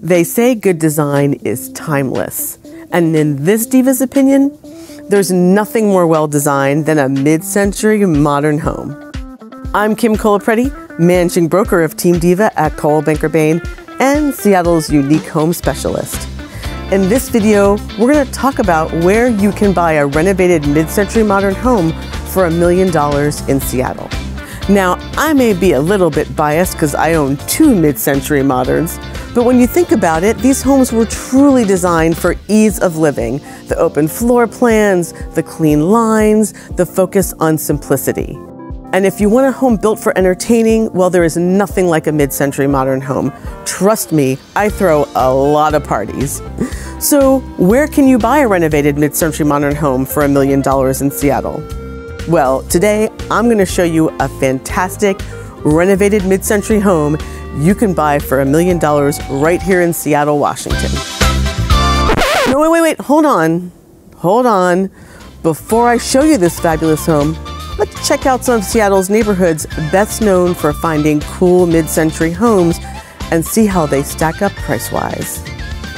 They say good design is timeless, and in this diva's opinion, there's nothing more well-designed than a mid-century modern home. I'm Kim Colaprete, managing broker of Team Diva at Coldwell Banker Bain and Seattle's unique home specialist. In this video, we're going to talk about where you can buy a renovated mid-century modern home for $1 million in Seattle. Now, I may be a little bit biased because I own two mid-century moderns, but when you think about it, these homes were truly designed for ease of living. The open floor plans, the clean lines, the focus on simplicity. And if you want a home built for entertaining, well, there is nothing like a mid-century modern home. Trust me, I throw a lot of parties. So where can you buy a renovated mid-century modern home for $1 million in Seattle? Well, today I'm going to show you a fantastic renovated mid-century home you can buy for $1 million right here in Seattle, Washington. No, wait, hold on. Before I show you this fabulous home, let's check out some of Seattle's neighborhoods best known for finding cool mid-century homes and see how they stack up price-wise.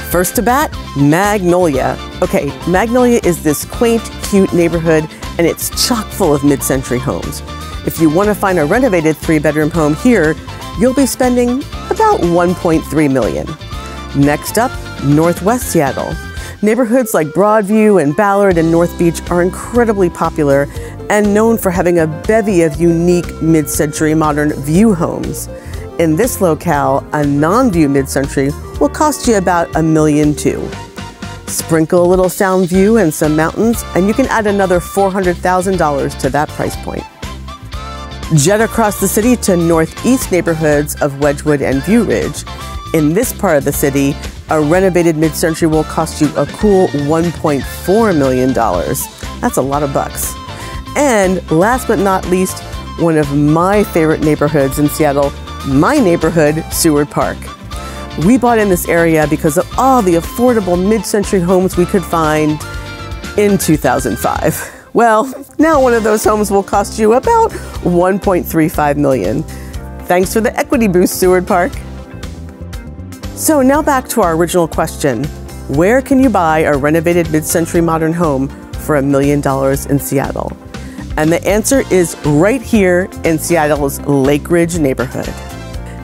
First to bat, Magnolia. Okay, Magnolia is this quaint, cute neighborhood and it's chock full of mid-century homes. If you want to find a renovated three-bedroom home here, you'll be spending about $1.3 million. Next up, Northwest Seattle. Neighborhoods like Broadview and Ballard and North Beach are incredibly popular and known for having a bevy of unique mid-century modern view homes. In this locale, a non-view mid-century will cost you about $1.2 million. Sprinkle a little sound view and some mountains, and you can add another $400,000 to that price point. Jet across the city to northeast neighborhoods of Wedgwood and View Ridge. In this part of the city, a renovated mid-century will cost you a cool $1.4 million. That's a lot of bucks. And last but not least, one of my favorite neighborhoods in Seattle, my neighborhood, Seward Park. We bought in this area because of all the affordable mid-century homes we could find in 2005. Well, now one of those homes will cost you about $1.35 million. Thanks for the equity boost, Seward Park. So now back to our original question. Where can you buy a renovated mid-century modern home for $1 million in Seattle? And the answer is right here in Seattle's Lakeridge neighborhood.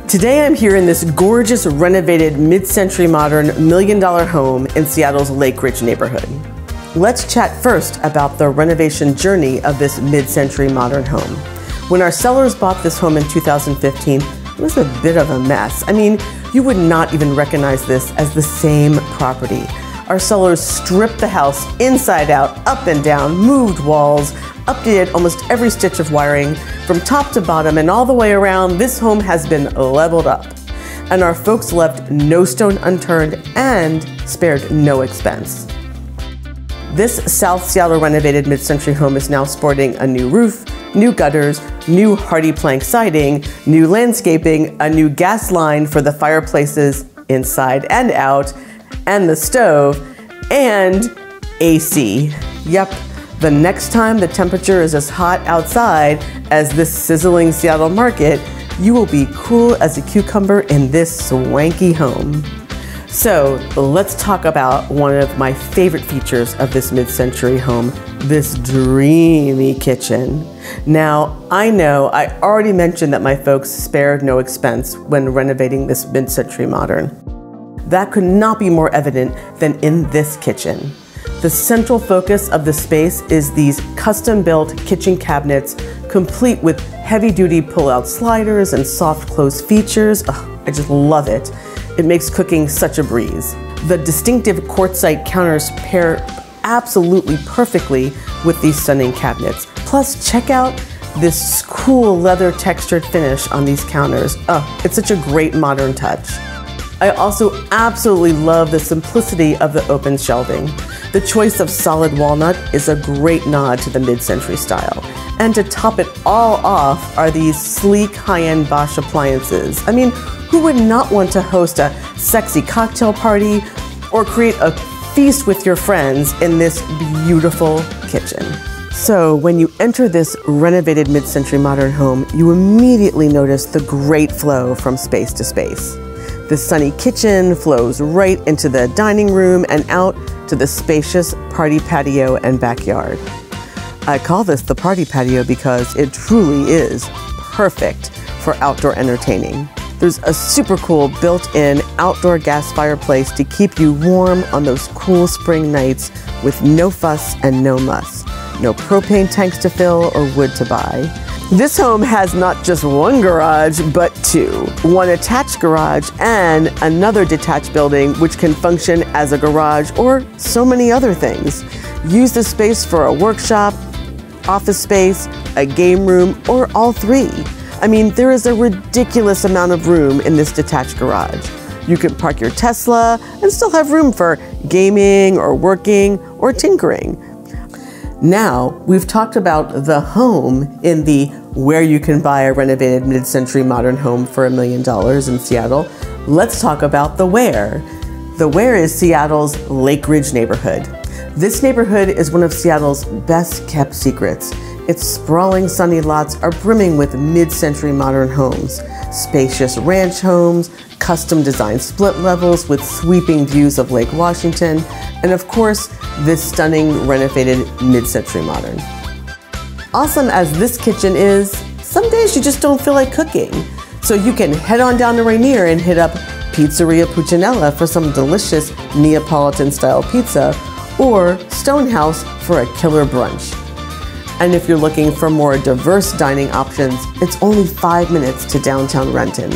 Today I'm here in this gorgeous renovated mid-century modern $1 million home in Seattle's Lakeridge neighborhood. Let's chat first about the renovation journey of this mid-century modern home. When our sellers bought this home in 2015, it was a bit of a mess. I mean, you would not even recognize this as the same property. Our sellers stripped the house inside out, up and down, moved walls, updated almost every stitch of wiring from top to bottom and all the way around. This home has been leveled up and our folks left no stone unturned and spared no expense. This South Seattle renovated mid-century home is now sporting a new roof, new gutters, new hardy plank siding, new landscaping, a new gas line for the fireplaces inside and out, and the stove, and AC. Yep, the next time the temperature is as hot outside as this sizzling Seattle market, you will be cool as a cucumber in this swanky home. So let's talk about one of my favorite features of this mid-century home, this dreamy kitchen. Now, I know I already mentioned that my folks spared no expense when renovating this mid-century modern. That could not be more evident than in this kitchen. The central focus of the space is these custom-built kitchen cabinets, complete with heavy-duty pull-out sliders and soft close features. Ugh, I just love it. It makes cooking such a breeze. The distinctive quartzite counters pair absolutely perfectly with these stunning cabinets. Plus, check out this cool leather textured finish on these counters. Oh, it's such a great modern touch. I also absolutely love the simplicity of the open shelving. The choice of solid walnut is a great nod to the mid-century style. And to top it all off are these sleek high-end Bosch appliances. I mean, who would not want to host a sexy cocktail party or create a feast with your friends in this beautiful kitchen? So when you enter this renovated mid-century modern home, you immediately notice the great flow from space to space. The sunny kitchen flows right into the dining room and out to the spacious party patio and backyard. I call this the party patio because it truly is perfect for outdoor entertaining. There's a super cool built-in outdoor gas fireplace to keep you warm on those cool spring nights with no fuss and no muss. No propane tanks to fill or wood to buy. This home has not just one garage, but two. One attached garage and another detached building, which can function as a garage or so many other things. Use the space for a workshop, office space, a game room, or all three. I mean, there is a ridiculous amount of room in this detached garage. You can park your Tesla and still have room for gaming or working or tinkering. Now, we've talked about the home in the where you can buy a renovated mid-century modern home for $1 million in Seattle. Let's talk about the where. The where is Seattle's Lakeridge neighborhood. This neighborhood is one of Seattle's best kept secrets. Its sprawling sunny lots are brimming with mid-century modern homes, spacious ranch homes, custom designed split levels with sweeping views of Lake Washington, and of course, this stunning renovated mid-century modern. Awesome as this kitchen is, some days you just don't feel like cooking. So you can head on down to Rainier and hit up Pizzeria Puccinella for some delicious Neapolitan-style pizza, or Stonehouse for a killer brunch. And if you're looking for more diverse dining options, it's only 5 minutes to downtown Renton.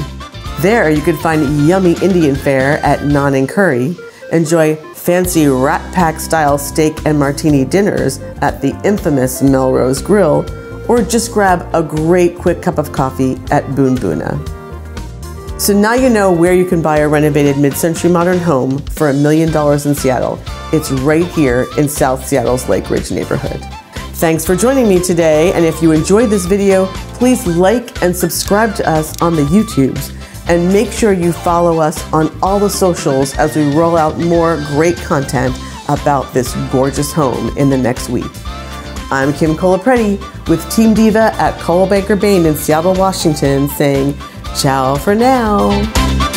There you can find yummy Indian fare at Naan and Curry, enjoy fancy Rat Pack-style steak and martini dinners at the infamous Melrose Grill, or just grab a great quick cup of coffee at Boon Boona. So now you know where you can buy a renovated mid-century modern home for $1 million in Seattle. It's right here in South Seattle's Lakeridge neighborhood. Thanks for joining me today, and if you enjoyed this video, please like and subscribe to us on the YouTubes. And make sure you follow us on all the socials as we roll out more great content about this gorgeous home in the next week. I'm Kim Colaprete with Team Diva at Coldwell Banker Bain in Seattle, Washington, saying ciao for now.